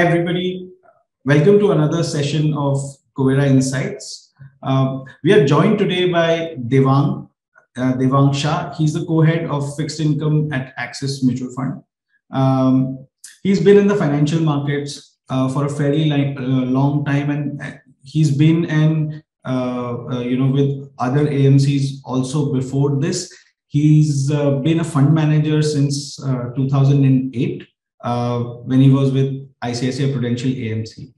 Hi everybody, welcome to another session of Kuvera Insights. We are joined today by Devang Shah. He's the co-head of fixed income at Axis Mutual Fund. He's been in the financial markets for a fairly long time, and he's been in with other AMCs also before this. He's been a fund manager since 2008 when he was with ICICI Prudential AMC.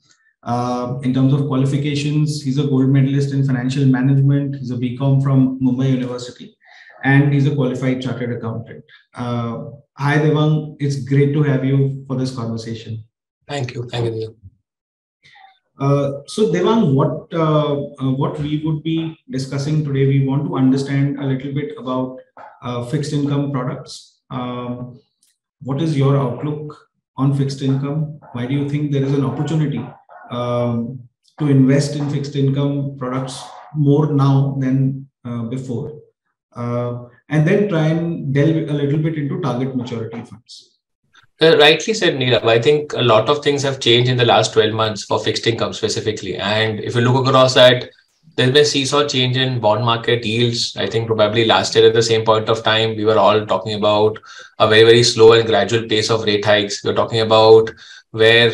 In terms of qualifications, he's a gold medalist in financial management. He's a BCom from Mumbai University, and he's a qualified chartered accountant. Hi, Devang. It's great to have you for this conversation. Thank you. Thank you. So, Devang, what we would be discussing today, we want to understand a little bit about fixed income products. What is your outlook on fixed income? Why do you think there is an opportunity to invest in fixed income products more now than before? And then try and delve a little bit into target maturity funds. Rightly said, Neelabh. I think a lot of things have changed in the last 12 months for fixed income specifically. And if you look across that, there's been a seesaw change in bond market yields. I think probably last year at the same point of time, we were all talking about a very, very slow and gradual pace of rate hikes. We were talking about where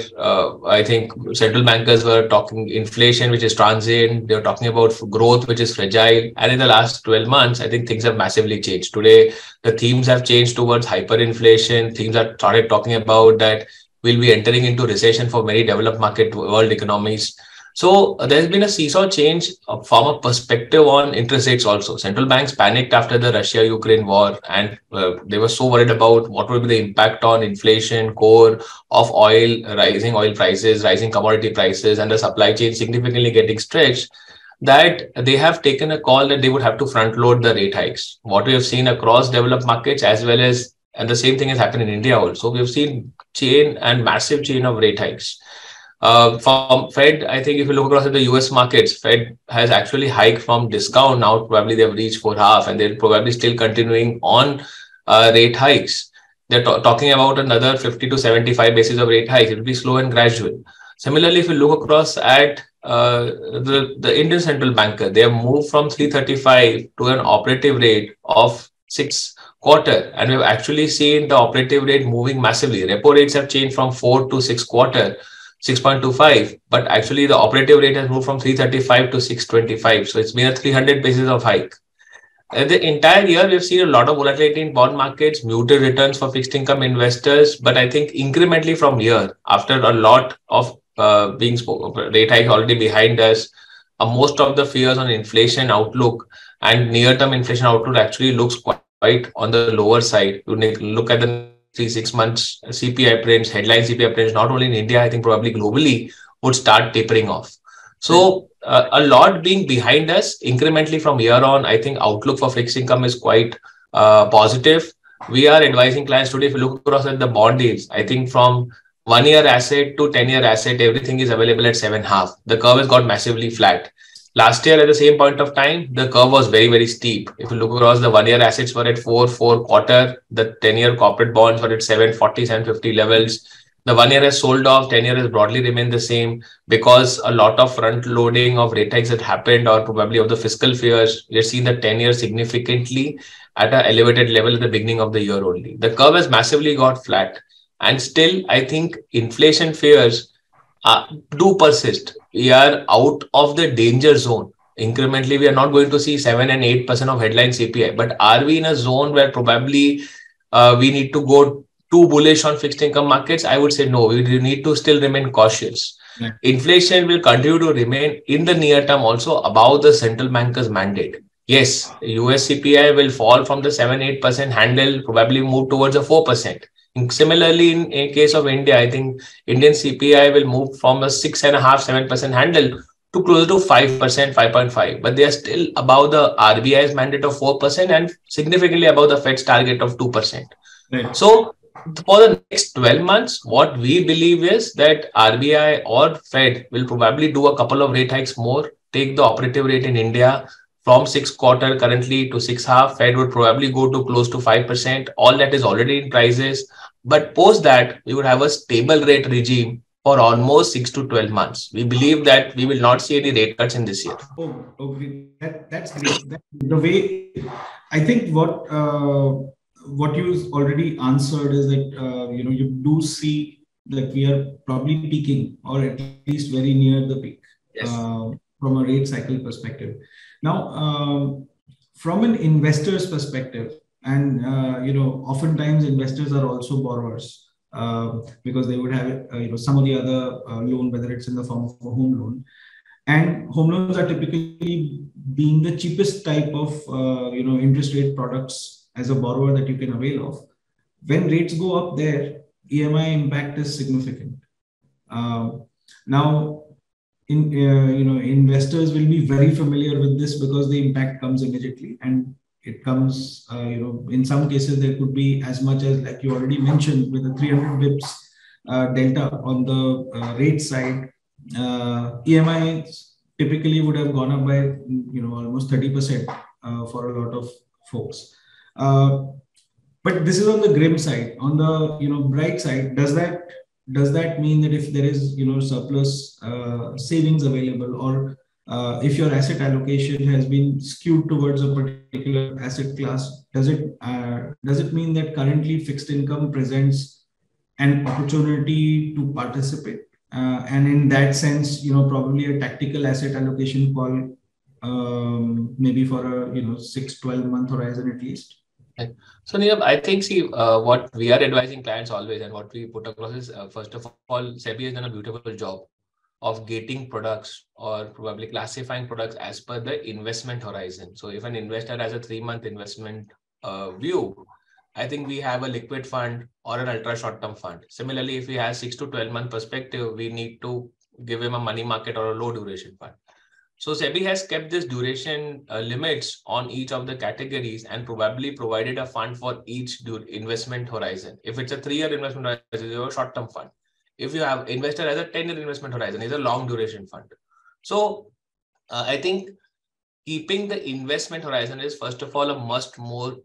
I think central bankers were talking inflation, which is transient. They were talking about growth, which is fragile. And in the last 12 months, I think things have massively changed. Today, the themes have changed towards hyperinflation. Themes have started talking about that we'll be entering into recession for many developed market world economies. So there's been a seesaw change from a perspective on interest rates also. Central banks panicked after the Russia-Ukraine war, and they were so worried about what will be the impact on inflation, core of oil, rising oil prices, rising commodity prices, and the supply chain significantly getting stretched, that they have taken a call that they would have to front load the rate hikes. What we have seen across developed markets, as well as, and the same thing has happened in India also, we have seen massive chain of rate hikes. From Fed, I think if you look across at the US markets, Fed has actually hiked from discount. Now probably they've reached 4.5, and they're probably still continuing on rate hikes. They're talking about another 50 to 75 basis of rate hikes. It will be slow and gradual. Similarly, if you look across at the Indian central banker, they have moved from 3.35 to an operative rate of 6.25, and we've actually seen the operative rate moving massively. Repo rates have changed from 4 to 6.25, but actually the operative rate has moved from 3.35 to 6.25. So it's been a 300 basis of hike. The entire year, we've seen a lot of volatility in bond markets, muted returns for fixed income investors. But I think incrementally from here, after a lot of rate hike already behind us, most of the fears on inflation outlook and near-term inflation outlook actually looks quite on the lower side. You look at the 3-6 months CPI prints, headline CPI prints, not only in India, I think probably globally, would start tapering off. So a lot being behind us, incrementally from here on, I think outlook for fixed income is quite positive. We are advising clients today, if you look across at the bond deals, I think from 1-year asset to 10-year asset, everything is available at 7.5. The curve has got massively flat. Last year, at the same point of time, the curve was very, very steep. If you look across, the 1-year assets were at 4.25. The 10-year corporate bonds were at 7.40, 7.50 levels. The 1-year has sold off. 10-year has broadly remained the same because a lot of front loading of rate hikes that happened, or probably of the fiscal fears. We've seen the 10-year significantly at an elevated level at the beginning of the year only. The curve has massively got flat. And still, I think inflation fears do persist. We are out of the danger zone. Incrementally, we are not going to see 7 and 8% of headline CPI. But are we in a zone where probably we need to go too bullish on fixed income markets? I would say no, we need to still remain cautious. Yeah. Inflation will continue to remain in the near term also above the central banker's mandate. Yes, US CPI will fall from the 7-8% handle, probably move towards a 4%. Similarly, in case of India, I think Indian CPI will move from a 6.5-7% handle to closer to 5%, 5.5. But they are still above the RBI's mandate of 4% and significantly above the Fed's target of 2%. Right. So for the next 12 months, what we believe is that RBI or Fed will probably do a couple of rate hikes more, take the operative rate in India from 6.25 currently to 6.5, Fed would probably go to close to 5%. All that is already in prices. But post that, we would have a stable rate regime for almost 6 to 12 months. We believe that we will not see any rate cuts in this year. Oh, okay. That's great. The way I think what you already answered is that, you do see that we are probably peaking, or at least very near the peak. Yes. From a rate cycle perspective. Now, from an investor's perspective, and, oftentimes investors are also borrowers. Because they would have some of the other loan, whether it's in the form of a home loan, and home loans are typically being the cheapest type of interest rate products as a borrower that you can avail of. When rates go up, their EMI impact is significant. Now, investors will be very familiar with this because the impact comes immediately, and it comes, in some cases, there could be as much as, like you already mentioned, with a 300 bips delta on the rate side. EMIs typically would have gone up by, almost 30% for a lot of folks. But this is on the grim side. On the, bright side, does that mean that if there is, surplus savings available, or if your asset allocation has been skewed towards a particular asset class, does it mean that currently fixed income presents an opportunity to participate? And in that sense, probably a tactical asset allocation call, maybe for a 6-12 month horizon at least. Right. So, Neelabh, I think, what we are advising clients always, and what we put across is, first of all, SEBI has done a beautiful job of gating products, or probably classifying products as per the investment horizon. So if an investor has a 3-month investment view, I think we have a liquid fund or an ultra short-term fund. Similarly, if he has 6 to 12-month perspective, we need to give him a money market or a low duration fund. So SEBI has kept this duration limits on each of the categories, and probably provided a fund for each investment horizon. If it's a 3-year investment horizon, you have a short-term fund. If you have investor as a 10-year investment horizon, is a long duration fund. So I think keeping the investment horizon is, first of all, a much more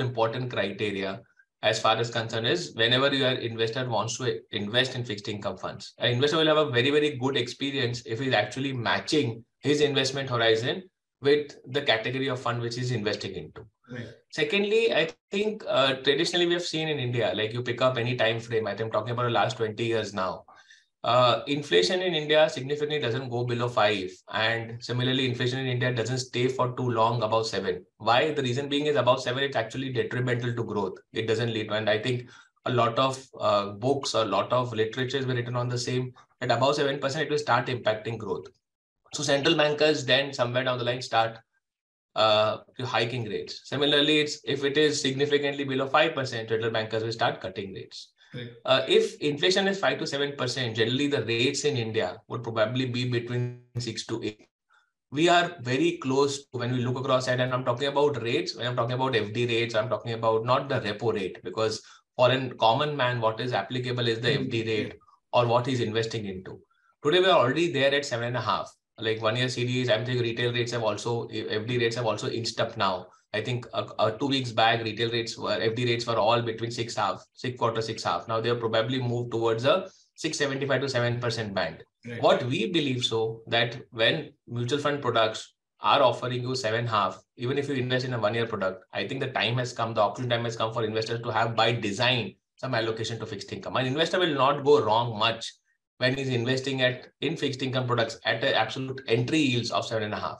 important criteria as far as concern is whenever your investor wants to invest in fixed income funds. An investor will have a very, very good experience if he's actually matching his investment horizon with the category of fund which he's investing into. Right. Secondly, I think traditionally we have seen in India, like you pick up any time frame, I'm talking about the last 20 years now, inflation in India significantly doesn't go below 5. And similarly, inflation in India doesn't stay for too long above 7. Why? The reason being is above 7, it's actually detrimental to growth. It doesn't lead to, and I think a lot of books, a lot of literatures were written on the same, that above 7%, it will start impacting growth. So central bankers then somewhere down the line start hiking rates. Similarly, if it is significantly below 5%, central bankers will start cutting rates. Right. If inflation is 5 to 7%, generally the rates in India would probably be between 6 to 8. We are very close to, when we look across that, and I'm talking about rates, when I'm talking about FD rates, I'm talking about not the repo rate, because for a common man, what is applicable is the FD rate or what he's investing into. Today, we're already there at 7.5. Like 1-year CDs, I think retail rates have also, FD rates have also inched up now. I think 2 weeks back, retail rates were, FD rates were all between 6.25, 6.25. Now they have probably moved towards a 6.75 to 7% band. Right. What we believe so, that when mutual fund products are offering you 7.5, even if you invest in a 1-year product, I think the time has come, the opportune time has come for investors to have by design some allocation to fixed income. An investor will not go wrong much when he's investing in fixed income products at an absolute entry yields of 7.5.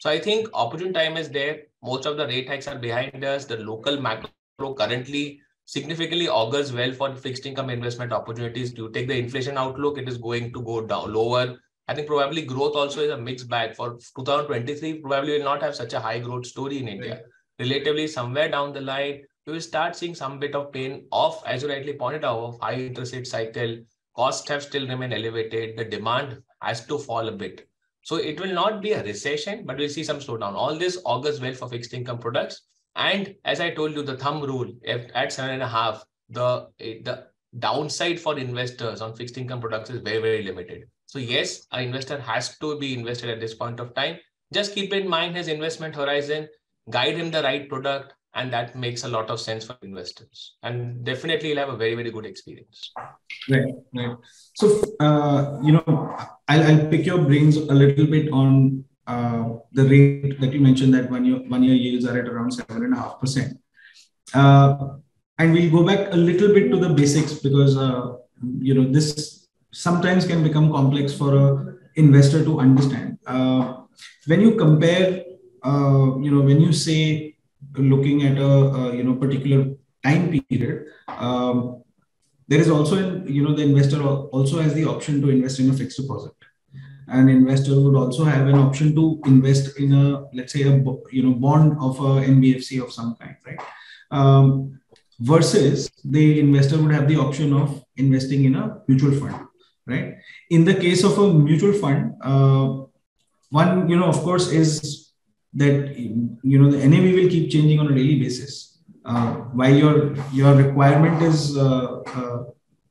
So I think opportune time is there. Most of the rate hikes are behind us. The local macro currently significantly augurs well for fixed income investment opportunities. You take the inflation outlook, it is going to go down lower. I think probably growth also is a mixed bag. For 2023, probably will not have such a high growth story in India. Relatively, somewhere down the line, you will start seeing some bit of pain of, as you rightly pointed out, of high interest rate cycle. Costs have still remained elevated. The demand has to fall a bit. So it will not be a recession, but we'll see some slowdown. All this augurs well for fixed income products. And as I told you, the thumb rule, if at 7.5, the downside for investors on fixed income products is very, very limited. So yes, an investor has to be invested at this point of time. Just keep in mind his investment horizon, guide him the right product, And that makes a lot of sense for investors. And definitely you'll have a very, very good experience. Right, right. So, I'll pick your brains a little bit on the rate that you mentioned, that one year yields are at around 7.5%. And we'll go back a little bit to the basics because, this sometimes can become complex for an investor to understand. When you compare, when you say looking at a particular time period, there is also, the investor also has the option to invest in a fixed deposit. An investor would also have an option to invest in a bond of a NBFC of some kind, right? Versus the investor would have the option of investing in a mutual fund, right? In the case of a mutual fund, one, of course, is that, the NAV will keep changing on a daily basis. While your requirement is,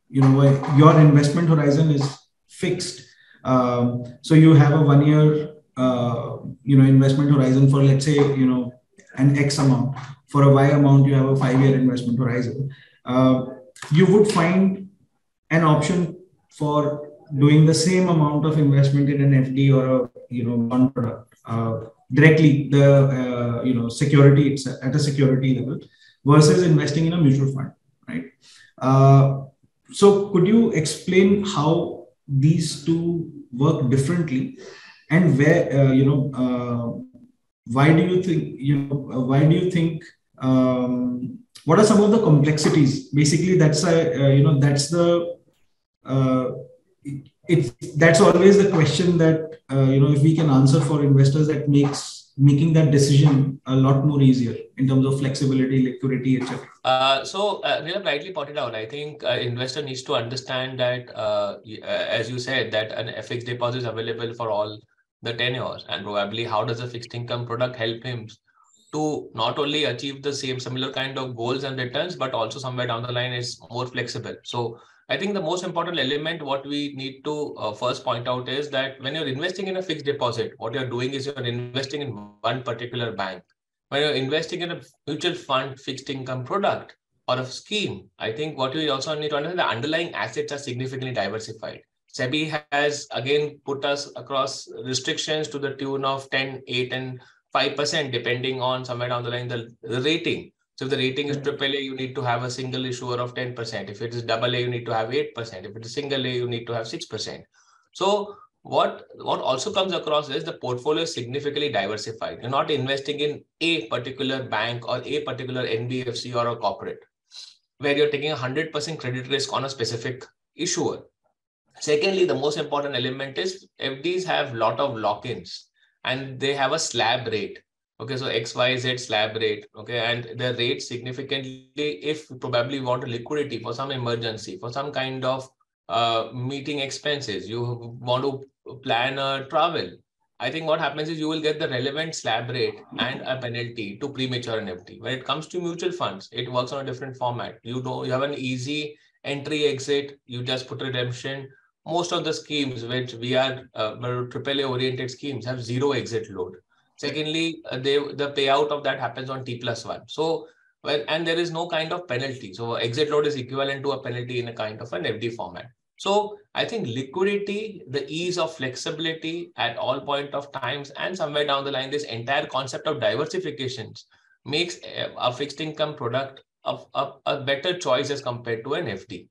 your investment horizon is fixed. So you have a 1 year, investment horizon for, let's say, an X amount. For a Y amount, you have a 5-year investment horizon. You would find an option for doing the same amount of investment in an FD or a bond product directly, the security itself, at a security level, versus investing in a mutual fund, right? So could you explain how these two work differently, and where why do you think what are some of the complexities? Basically, that's always the question that, if we can answer for investors, that makes making that decision a lot more easier in terms of flexibility, liquidity, etc. Neelabh rightly pointed out, I think investor needs to understand that, as you said, that an FX deposit is available for all the tenures, and probably how does a fixed income product help him to not only achieve the same similar kind of goals and returns, but also somewhere down the line is more flexible. So I think the most important element what we need to first point out is that when you're investing in a fixed deposit, what you're doing is you're investing in one particular bank. When you're investing in a mutual fund, fixed income product or a scheme, I think what you also need to understand, the underlying assets are significantly diversified. SEBI has again put us across restrictions to the tune of 10, 8 and 5% depending on somewhere down the line the rating. So if the rating is AAA, you need to have a single issuer of 10%. If it is AA, you need to have 8%. If it is single A, you need to have 6%. So what also comes across is the portfolio is significantly diversified. You're not investing in a particular bank or a particular NBFC or a corporate where you're taking 100% credit risk on a specific issuer. Secondly, the most important element is FDs have a lot of lock-ins and they have a slab rate. Okay, so XYZ slab rate. Okay, and the rate significantly, if you probably want a liquidity for some emergency, for some kind of meeting expenses, you want to plan a travel. I think what happens is you will get the relevant slab rate and a penalty to premature an FD. When it comes to mutual funds, it works on a different format. You have an easy entry exit. You just put redemption. Most of the schemes which we are AAA oriented schemes have zero exit load. Secondly, the payout of that happens on T+1. So, and there is no kind of penalty. So exit load is equivalent to a penalty in a kind of an FD format. So I think liquidity, the ease of flexibility at all point of times, and somewhere down the line, this entire concept of diversifications makes a fixed income product a better choice as compared to an FD.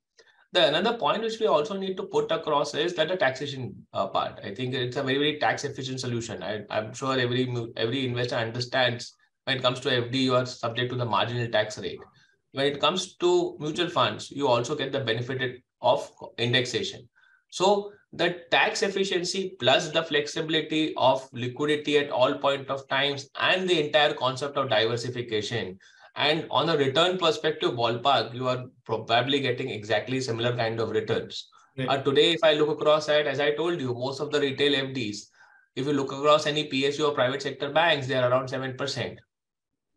Another point which we also need to put across is that the taxation part. I think it's a very, very tax efficient solution. I'm sure every investor understands when it comes to FD, you are subject to the marginal tax rate. When it comes to mutual funds, you also get the benefit of indexation. So the tax efficiency plus the flexibility of liquidity at all point of times and the entire concept of diversification. And on a return perspective, ballpark, you are probably getting exactly similar kind of returns. Right. Today, if I look across at, as I told you, most of the retail FDs, if you look across any PSU or private sector banks, they are around 7%.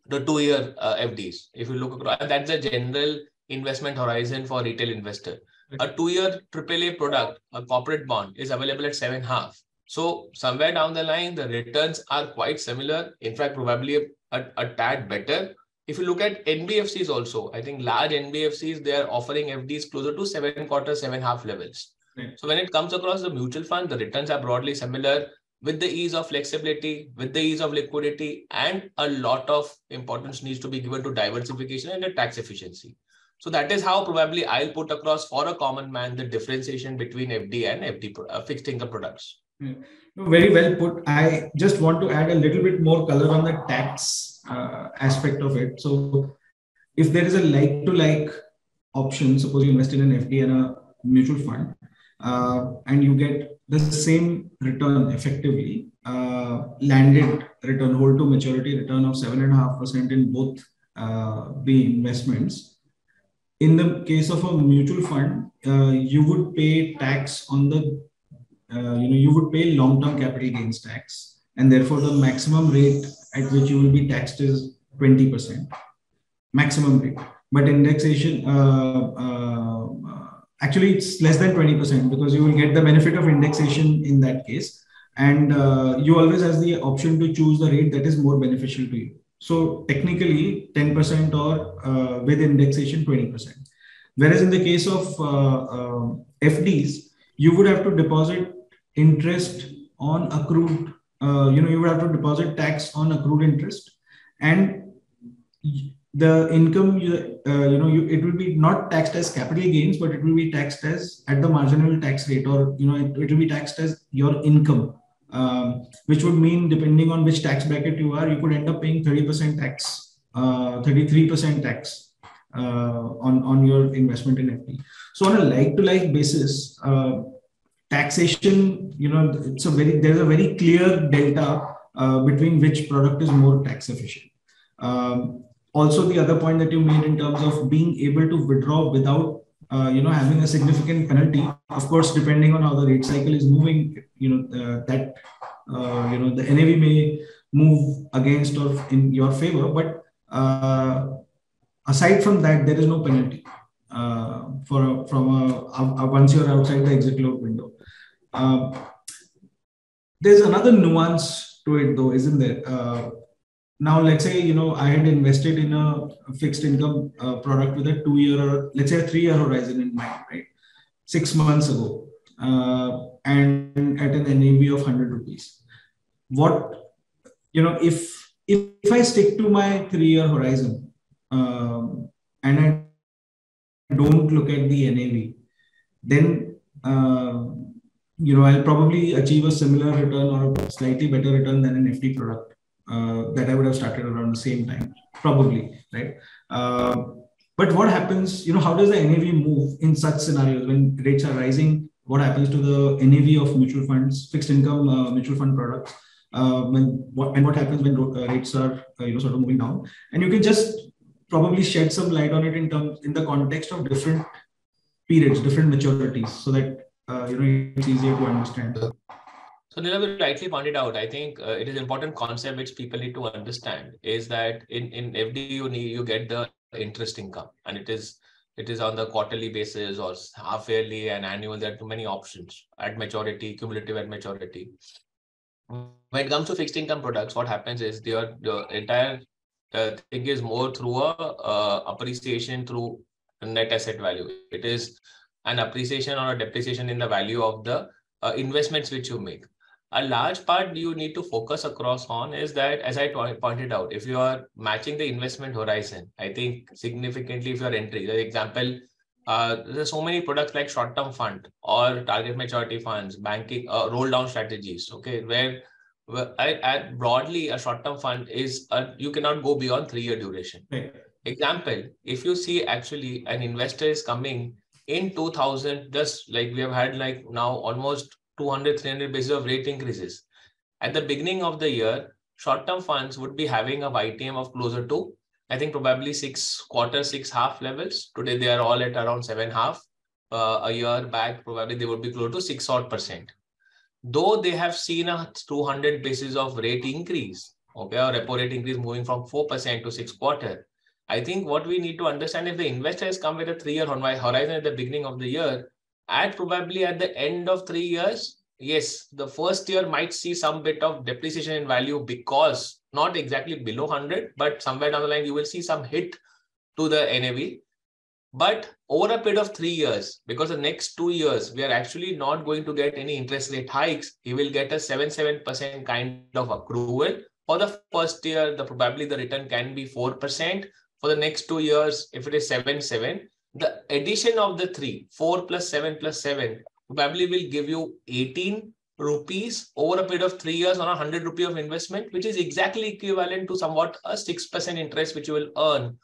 The 2-year FDs, if you look across, that's the general investment horizon for retail investor. Right. A 2-year AAA product, a corporate bond, is available at 7.5. So somewhere down the line, the returns are quite similar. In fact, probably a tad better. If you look at NBFCs also, I think large NBFCs, they are offering FDs closer to 7.25, 7.5 levels. Right. So when it comes across the mutual fund, the returns are broadly similar with the ease of flexibility, with the ease of liquidity, and a lot of importance needs to be given to diversification and the tax efficiency. So that is how probably I'll put across for a common man the differentiation between FD and fixed income products. Very well put. I just want to add a little bit more color on the tax aspect of it. So if there is a like-to-like option, suppose you invest in an FD and a mutual fund, and you get the same return effectively, landed return, hold to maturity return of 7.5% in both the investments. In the case of a mutual fund, you would pay tax on the you would pay long-term capital gains tax, and therefore the maximum rate at which you will be taxed is 20%, maximum rate. But indexation, actually it's less than 20% because you will get the benefit of indexation in that case. And you always have the option to choose the rate that is more beneficial to you. So technically 10% or with indexation 20%. Whereas in the case of FDs, you would have to deposit interest on accrued, you would have to deposit tax on accrued interest, and the income, it will be not taxed as capital gains, but it will be taxed as at the marginal tax rate, or, it will be taxed as your income, which would mean depending on which tax bracket you are, you could end up paying 30% tax, 33% tax on your investment in FD. So on a like-to-like basis, taxation, there's a very clear delta between which product is more tax efficient. Also, the other point that you made in terms of being able to withdraw without, having a significant penalty, of course, depending on how the rate cycle is moving, the NAV may move against or in your favor, but aside from that, there is no penalty once you're outside the exit load window. There's another nuance to it though, isn't there? Now, let's say, I had invested in a fixed income product with a 2-year or let's say a 3-year horizon in mind, right? 6 months ago and at an NAV of 100 rupees. What, if I stick to my 3-year horizon, and I don't look at the NAV, then, I'll probably achieve a similar return or a slightly better return than an FD product that I would have started around the same time, probably, right? But what happens, how does the NAV move in such scenarios when rates are rising? What happens to the NAV of mutual funds, fixed income mutual fund products? What happens when rates are, sort of moving down? And you can just probably shed some light on it in the context of different periods, different maturities, so that it's easier to understand. So Neelabh rightly pointed out, I think it is an important concept which people need to understand is that in FD you get the interest income, and it is on the quarterly basis or half yearly and annual. There are too many options at maturity, cumulative at maturity. When it comes to fixed income products, what happens is the entire thing is more through a appreciation through net asset value. It is an appreciation or a depreciation in the value of the investments which you make. A large part you need to focus across on is that, as I pointed out, if you are matching the investment horizon, I think significantly if you are entering, for example, there are so many products like short-term fund or target maturity funds, banking, roll-down strategies, okay, where broadly, a short-term fund is, you cannot go beyond 3-year duration. Right. Example, if you see actually an investor is coming in 2000, just like we have had like now almost 200, 300 basis of rate increases. At the beginning of the year, short-term funds would be having a YTM of closer to, I think probably 6.25, 6.5 levels. Today, they are all at around 7.5. A year back, probably they would be close to 6% odd. Though they have seen a 200 basis of rate increase, okay, or repo rate increase moving from 4% to 6.25%. I think what we need to understand if the investor has come with a 3-year horizon at the beginning of the year, at probably at the end of 3 years, yes, the first year might see some bit of depreciation in value because not exactly below 100, but somewhere down the line, you will see some hit to the NAV. But over a period of 3 years, because the next 2 years, we are actually not going to get any interest rate hikes. You will get a 7% kind of accrual. For the first year, probably the return can be 4%. For the next 2 years, if it is 7.7, the addition of the three, 4 + 7 + 7, probably will give you 18 rupees over a period of 3 years on 100 rupee of investment, which is exactly equivalent to somewhat a 6% interest which you will earn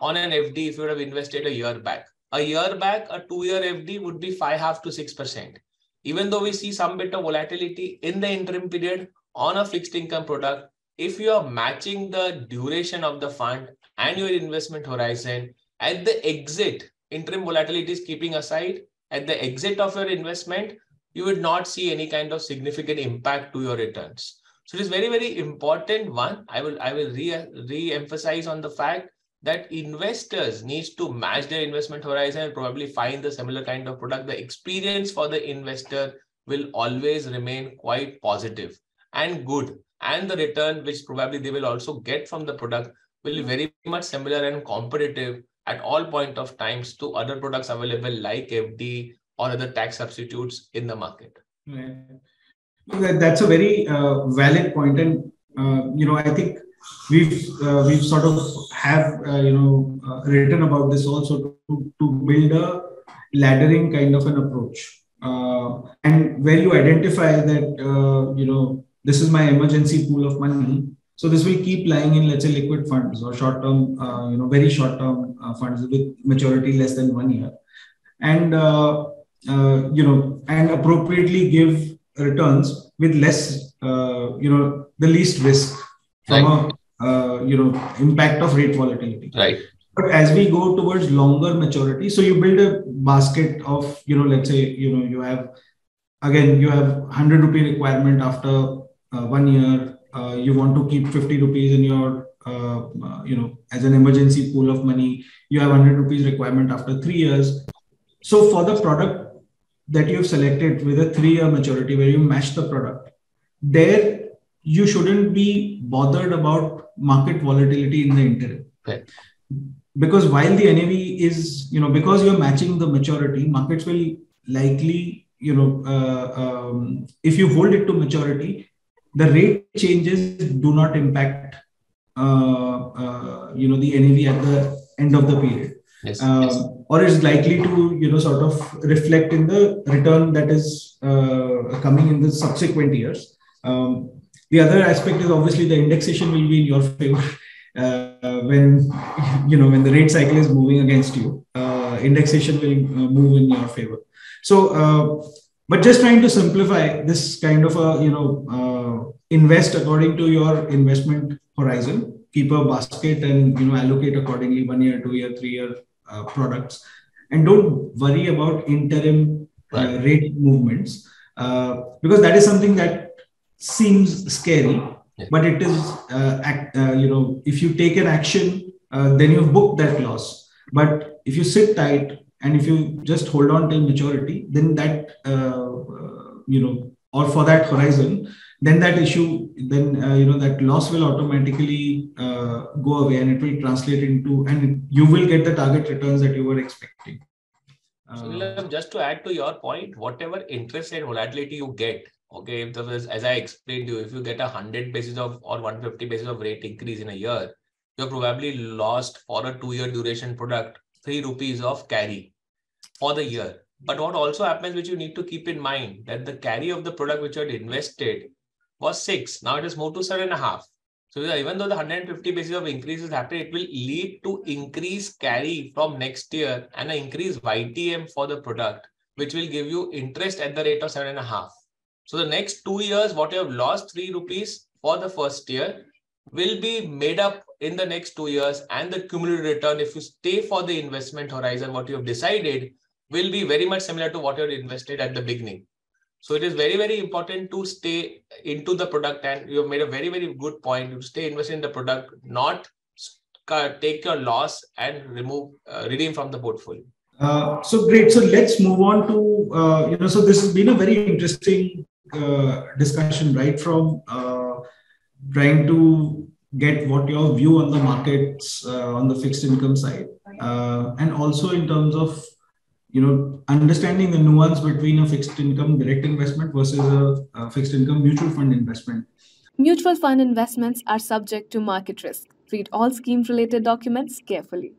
on an FD if you would have invested a year back. A year back, a 2-year FD would be 5.5 to 6%. Even though we see some bit of volatility in the interim period on a fixed income product, if you are matching the duration of the fund and your investment horizon, at the exit, interim volatility is keeping aside, at the exit of your investment, you would not see any kind of significant impact to your returns. So it is very, very important one. I will re-emphasize on the fact that investors need to match their investment horizon and probably find the similar kind of product. The experience for the investor will always remain quite positive and good. And the return, which probably they will also get from the product, will be very much similar and competitive at all point of times to other products available like FD or other tax substitutes in the market. Yeah. That's a very valid point. And, I think we've sort of written about this also to build a laddering kind of an approach. And where you identify that, this is my emergency pool of money. So this will keep lying in, let's say, liquid funds or short-term, very short-term funds with maturity less than 1 year. And, and appropriately give returns with less, the least risk from a, impact of rate volatility. Right. But as we go towards longer maturity, so you build a basket of, let's say, you have 100 rupee requirement after 1 year, you want to keep 50 rupees in your, as an emergency pool of money, you have 100 rupees requirement after 3 years. So for the product that you've selected with a 3-year maturity where you match the product, there you shouldn't be bothered about market volatility in the interim. Okay. Because while the NAV is, because you're matching the maturity, markets will likely, if you hold it to maturity, the rate changes do not impact, the NAV at the end of the period. Yes, yes. Or is likely to, sort of reflect in the return that is coming in the subsequent years. The other aspect is obviously the indexation will be in your favor when the rate cycle is moving against you. Indexation will move in your favor. So, but just trying to simplify this kind of a, invest according to your investment horizon, keep a basket and, allocate accordingly 1 year, 2 year, 3 year products, and don't worry about interim rate movements because that is something that seems scary, but it is, if you take an action, then you've booked that loss. But if you sit tight and if you just hold on till maturity, then that, or for that horizon, then that issue, that loss will automatically go away and it will translate into, and you will get the target returns that you were expecting. So, just to add to your point, whatever interest rate volatility you get, okay, if there was, as I explained to you, if you get 100 basis of or 150 basis of rate increase in a year, you're probably lost for a 2-year duration product, 3 rupees of carry for the year. But what also happens, which you need to keep in mind, that the carry of the product which you had invested was 6. Now it has moved to 7.5. So even though the 150 basis of increase is happening, it will lead to increased carry from next year and an increased YTM for the product, which will give you interest at the rate of 7.5. So the next 2 years, what you have lost 3 rupees for the first year will be made up in the next 2 years, and the cumulative return, if you stay for the investment horizon, what you have decided will be very much similar to what you had invested at the beginning. So it is very, very important to stay into the product, and you have made a very, very good point. You stay invested in the product, not take your loss and redeem from the portfolio. So great. So let's move on to, so this has been a very interesting discussion, right? From trying to get what your view on the markets on the fixed income side, and also in terms of, you know, understanding the nuance between a fixed income direct investment versus a fixed income mutual fund investment. Mutual fund investments are subject to market risk. Read all scheme related documents carefully.